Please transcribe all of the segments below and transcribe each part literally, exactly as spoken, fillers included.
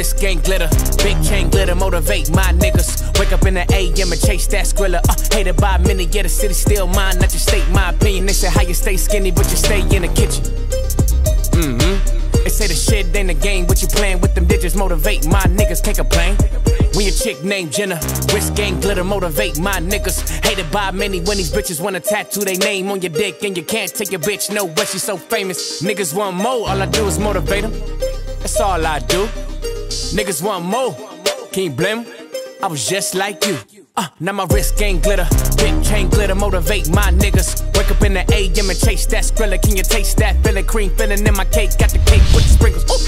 wrist gang glitter, big chain glitter, motivate my niggas. Wake up in the A M and chase that squilla. Uh, hated by many, yeah, the city still mine, not your state. My opinion, they say how you stay skinny, but you stay in the kitchen. Mm-hmm. They say the shit ain't a game, but you playing with them digits. Motivate my niggas, can't complain. When your chick named Jenna, wrist gang glitter, motivate my niggas. Hated by many when these bitches wanna tattoo they name on your dick, and you can't take your bitch nowhere, she's so famous. Niggas want more, all I do is motivate them. That's all I do. Niggas want more, can you blame them? I was just like you. Uh, now my wrist gang glitter, big chain glitter, motivate my niggas. Wake up in the A M and chase that Skrilla. Can you taste that feeling? Cream filling in my cake, got the cake with the sprinkles. Ooh.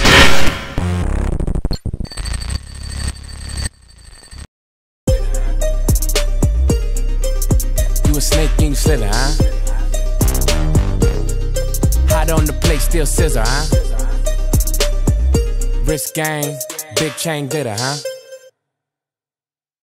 Snake King Slither, huh? Hot on the plate, still scissor, huh? Wrist gang, big chain glitter, huh?